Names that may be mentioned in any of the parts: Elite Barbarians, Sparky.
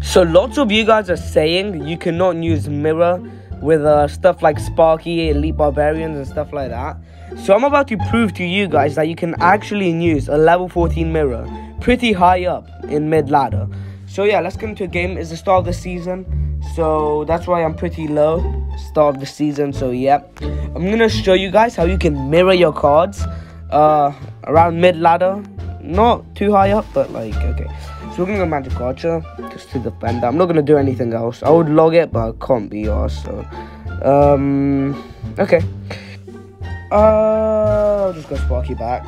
So lots of you guys are saying you cannot use mirror with stuff like Sparky, Elite Barbarians and stuff like that. So I'm about to prove to you guys that you can actually use a level 14 mirror pretty high up in mid ladder. So yeah, let's get into a game. It's the start of the season, so that's why I'm pretty low. Start of the season, so yeah. I'm gonna show you guys how you can mirror your cards around mid ladder. Not too high up, but like, okay. So we're gonna go Magic Archer just to defend that. I'm not gonna do anything else. I would log it, but I can't be arsed, so okay. I'll just go Sparky back.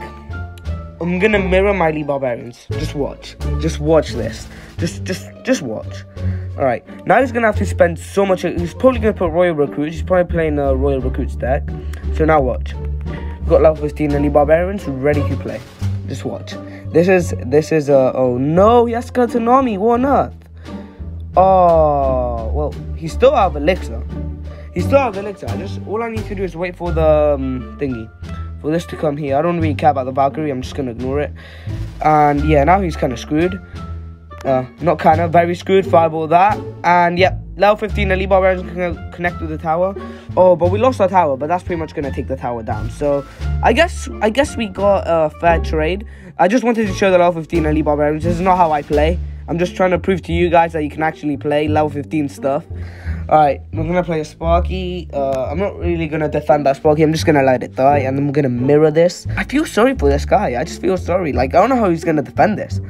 I'm gonna mirror my Elite Barbarians. Just watch. Just watch this. Just watch. Alright. Now he's gonna have to spend so much. He's probably gonna put Royal Recruits. He's probably playing a Royal Recruits deck. So now watch. We've got level 15 Elite Barbarians ready to play. Just watch. This is oh no, he has Skeleton Army, what on earth? Oh, well, he still have Elixir. All I need to do is wait for the thingy, for this to come here. I don't really care about the Valkyrie, I'm just gonna ignore it. And yeah, now he's kinda screwed. Not kinda, very screwed, fireball that. And yep, level 15 Elite Barbarians can connect with the tower. Oh, but we lost our tower, but that's pretty much gonna take the tower down. So I guess we got a fair trade. I just wanted to show the level 15 Elite Barbarians. This is not how I play. I'm just trying to prove to you guys that you can actually play level 15 stuff. Alright, we're gonna play a Sparky. I'm not really gonna defend that Sparky. I'm just gonna let it die, and I'm gonna mirror this. I feel sorry for this guy. I just feel sorry. Like, I don't know how he's gonna defend this.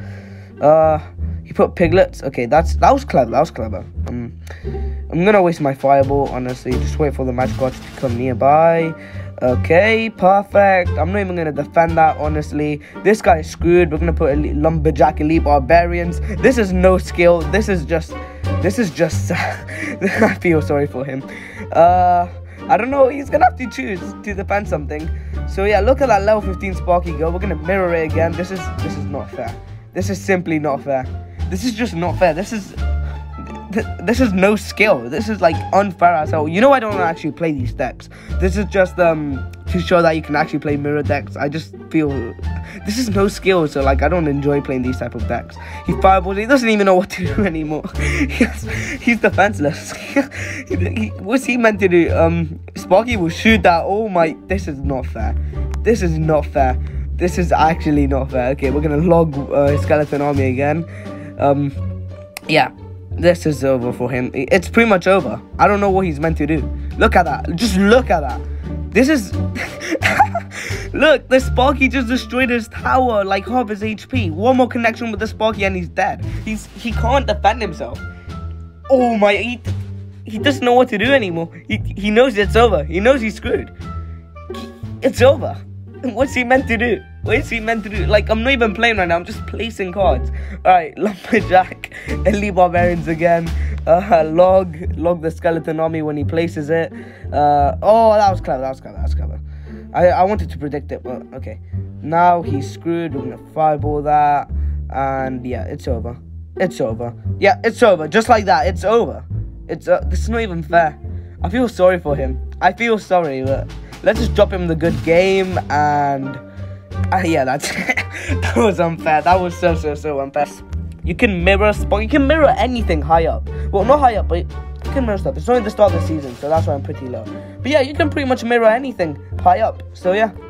He put piglets. Okay, that was clever. I'm gonna waste my fireball, honestly. Just wait for the Magic Archer to come nearby. Okay, perfect. I'm not even gonna defend that, honestly. This guy is screwed. We're gonna put Lumberjack Elite Barbarians. This is no skill. This is just I feel sorry for him. I don't know, he's gonna have to choose to defend something. So yeah, look at that level 15 Sparky go. We're gonna mirror it again. This is not fair. This is simply not fair. This is just not fair. This is no skill. This is like unfair as hell. You know, I don't actually play these decks. This is just to show that you can actually play mirror decks. I just feel this is no skill, so like I don't enjoy playing these type of decks. He fireballs. He doesn't even know what to do anymore. He's defenseless. What's he meant to do? Sparky will shoot that. Oh my! This is not fair. This is not fair. This is actually not fair. Okay, we're gonna log Skeleton Army again. Yeah. This is over for him. It's pretty much over. I don't know what he's meant to do. Look at that. Just look at that. This is... Look, the Sparky just destroyed his tower, like half his HP. One more connection with the Sparky and he's dead. He can't defend himself. Oh my... He doesn't know what to do anymore. He knows it's over. He knows he's screwed. It's over. What's he meant to do? What is he meant to do? Like, I'm not even playing right now. I'm just placing cards. Alright, Lumberjack, Elite Barbarians again. Log the Skeleton Army when he places it. Oh, that was clever. I wanted to predict it, but okay. Now he's screwed. We're gonna fireball that. And yeah, it's over. Yeah, it's over. Just like that, it's over. This is not even fair. I feel sorry for him. I feel sorry, but let's just drop him the good game and... yeah, that's it. That was unfair. That was so unfair. You can mirror Sparky. You can mirror anything high up. Well, not high up, but you can mirror stuff. It's only the start of the season, so that's why I'm pretty low. But yeah, you can pretty much mirror anything high up. So yeah.